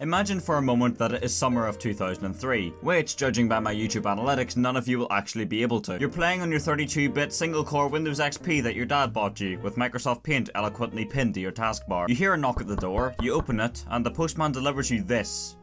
Imagine for a moment that it is summer of 2003, which, judging by my YouTube analytics, none of you will actually be able to. You're playing on your 32-bit single-core Windows XP that your dad bought you, with Microsoft Paint eloquently pinned to your taskbar. You hear a knock at the door, you open it, and the postman delivers you this.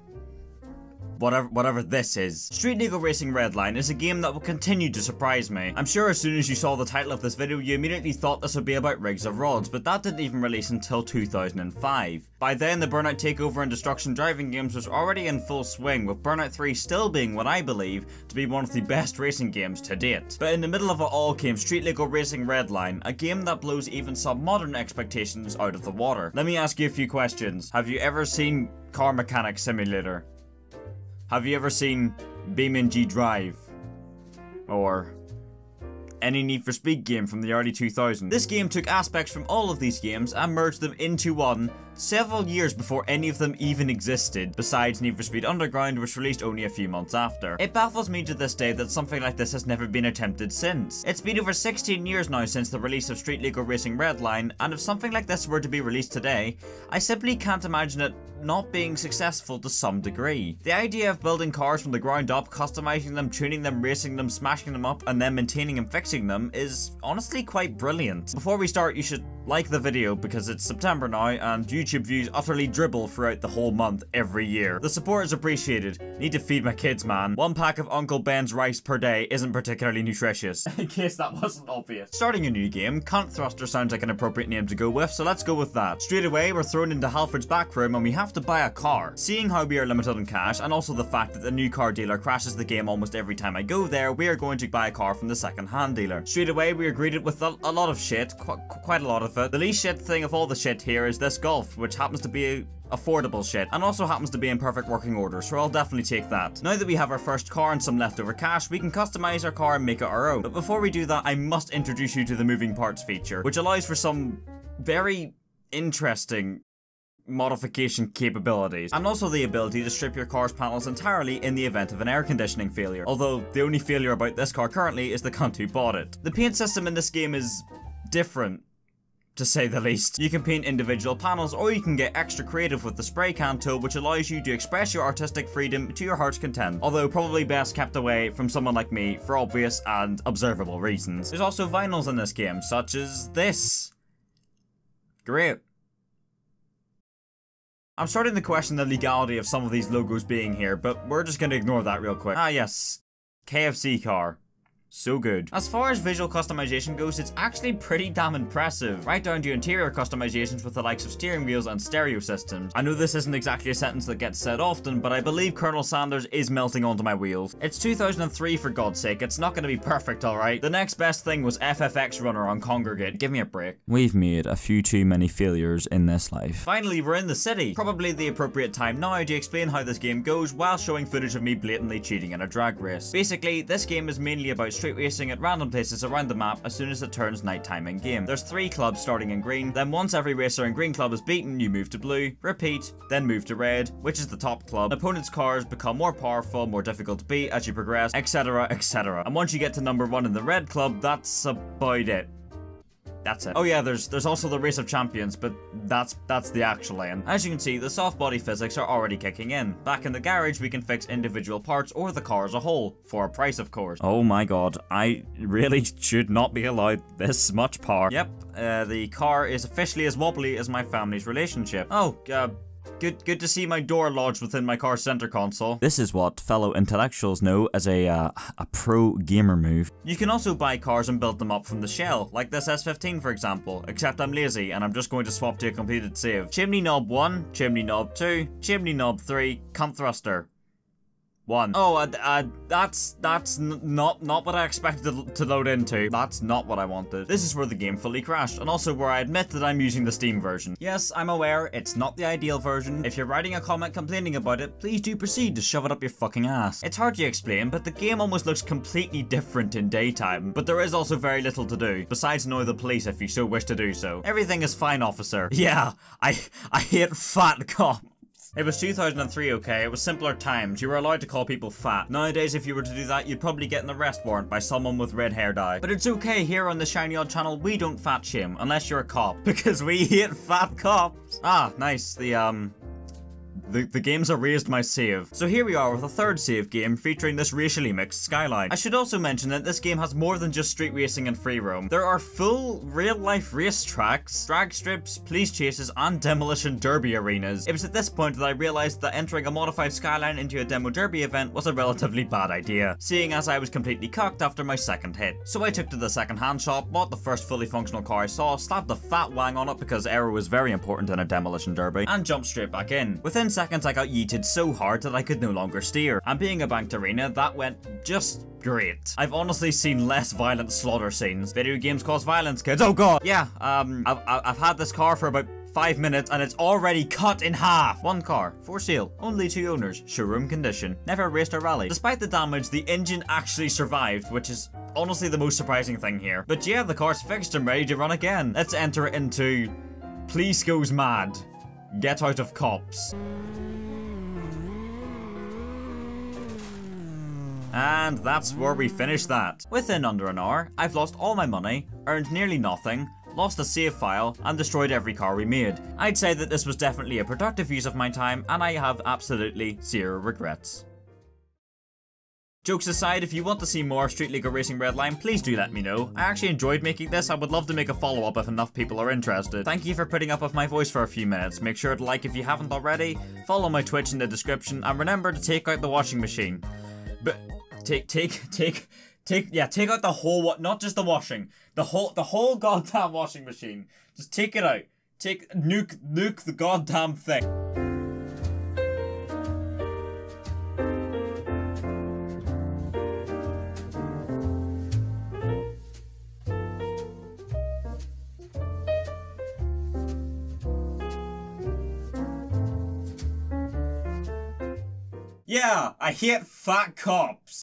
Whatever this is. Street Legal Racing Redline is a game that will continue to surprise me. I'm sure as soon as you saw the title of this video, you immediately thought this would be about Rigs of Rods, but that didn't even release until 2005. By then, the Burnout takeover and destruction driving games was already in full swing, with Burnout 3 still being what I believe to be one of the best racing games to date. But in the middle of it all came Street Legal Racing Redline, a game that blows even some modern expectations out of the water. Let me ask you a few questions. Have you ever seen Car Mechanic Simulator? Have you ever seen BeamNG Drive? Or any Need for Speed game from the early 2000s? This game took aspects from all of these games and merged them into one several years before any of them even existed, besides Need for Speed Underground, which released only a few months after. It baffles me to this day that something like this has never been attempted since. It's been over 16 years now since the release of Street Legal Racing Redline, and if something like this were to be released today, I simply can't imagine it not being successful to some degree. The idea of building cars from the ground up, customizing them, tuning them, racing them, smashing them up, and then maintaining and fixing them is honestly quite brilliant. Before we start, you should like the video because it's September now and YouTube views utterly dribble throughout the whole month every year. The support is appreciated. Need to feed my kids, man. One pack of Uncle Ben's rice per day isn't particularly nutritious. In case that wasn't obvious. Starting a new game, Cunt Thruster sounds like an appropriate name to go with, so let's go with that. Straight away, we're thrown into Halford's back room and we have to buy a car. Seeing how we are limited on cash and also the fact that the new car dealer crashes the game almost every time I go there, we are going to buy a car from the second-hand dealer. Straight away, we are greeted with a lot of shit, quite a lot of it. The least shit thing of all the shit here is this Golf, which happens to be affordable shit and also happens to be in perfect working order, so I'll definitely take that. Now that we have our first car and some leftover cash, we can customize our car and make it our own. But before we do that, I must introduce you to the moving parts feature, which allows for some very interesting modification capabilities, and also the ability to strip your car's panels entirely in the event of an air conditioning failure. Although the only failure about this car currently is the cunt who bought it. The paint system in this game is different, to say the least. You can paint individual panels, or you can get extra creative with the spray can tool, which allows you to express your artistic freedom to your heart's content, although probably best kept away from someone like me for obvious and observable reasons. There's also vinyls in this game, such as this. Great. I'm starting to question the legality of some of these logos being here, but we're just gonna ignore that real quick. Ah yes, KFC car. So good. As far as visual customization goes, it's actually pretty damn impressive, right down to interior customizations with the likes of steering wheels and stereo systems. I know this isn't exactly a sentence that gets said often, but I believe Colonel Sanders is melting onto my wheels. It's 2003 for God's sake, it's not gonna be perfect, alright? The next best thing was FFX Runner on Kongregate. Give me a break. We've made a few too many failures in this life. Finally, we're in the city. Probably the appropriate time now to explain how this game goes while showing footage of me blatantly cheating in a drag race. Basically, this game is mainly about street racing at random places around the map as soon as it turns nighttime in game. There's 3 clubs starting in green, then once every racer in green club is beaten, you move to blue, repeat, then move to red, which is the top club. An opponent's cars become more powerful, more difficult to beat as you progress, etc, etc. And once you get to number 1 in the red club, that's about it. That's it. Oh yeah, there's also the Race of Champions, but that's the actual end. As you can see, the soft body physics are already kicking in. Back in the garage, we can fix individual parts or the car as a whole, for a price of course. Oh my god, I really should not be allowed this much power. Yep, the car is officially as wobbly as my family's relationship. Oh, Good to see my door lodged within my car's center console. This is what fellow intellectuals know as a pro gamer move. You can also buy cars and build them up from the shell, like this S15 for example, except I'm lazy and I'm just going to swap to a completed save. Chimney knob 1, chimney knob 2, chimney knob 3, cunt thruster 1. Oh, that's not what I expected to load into. That's not what I wanted. This is where the game fully crashed, and also where I admit that I'm using the Steam version. Yes, I'm aware, it's not the ideal version. If you're writing a comment complaining about it, please do proceed to shove it up your fucking ass. It's hard to explain, but the game almost looks completely different in daytime, but there is also very little to do, besides annoy the police if you so wish to do so. Everything is fine, officer. Yeah, I hate fat cops. It was 2003, okay? It was simpler times. You were allowed to call people fat. Nowadays, if you were to do that, you'd probably get an arrest warrant by someone with red hair dye. But it's okay, here on the Shiny Odd channel, we don't fat shame, unless you're a cop. Because we hate fat cops. Ah, nice. The, The games are raised my save. So here we are with a third save game featuring this racially mixed skyline. I should also mention that this game has more than just street racing and free roam. There are full real-life race tracks, drag strips, police chases, and demolition derby arenas. It was at this point that I realized that entering a modified skyline into a demo derby event was a relatively bad idea, seeing as I was completely cocked after my second hit. So I took to the second-hand shop, bought the first fully functional car I saw, slapped a fat wang on it because aero was very important in a demolition derby, and jumped straight back in. Within seconds, I got yeeted so hard that I could no longer steer, and being a banked arena, that went just great. I've honestly seen less violent slaughter scenes. Video games cause violence, kids. Oh god. Yeah, I've had this car for about 5 minutes and it's already cut in half. One car, for sale, only 2 owners, showroom condition, never raced or rally. Despite the damage, the engine actually survived, which is honestly the most surprising thing here. But yeah, the car's fixed and ready to run again. Let's enter it into Police Goes Mad. Get out of cops. And that's where we finish that. Within under an hour, I've lost all my money, earned nearly nothing, lost a save file, and destroyed every car we made. I'd say that this was definitely a productive use of my time, and I have absolutely zero regrets. Jokes aside, if you want to see more Street Legal Racing Redline, please do let me know. I actually enjoyed making this. I would love to make a follow-up if enough people are interested. Thank you for putting up with my voice for a few minutes. Make sure to like if you haven't already, follow my Twitch in the description, and remember to take out the washing machine. But take out the whole what, not just the washing, the whole goddamn washing machine. Just take it out. Nuke the goddamn thing. Yeah, I hate fat cops.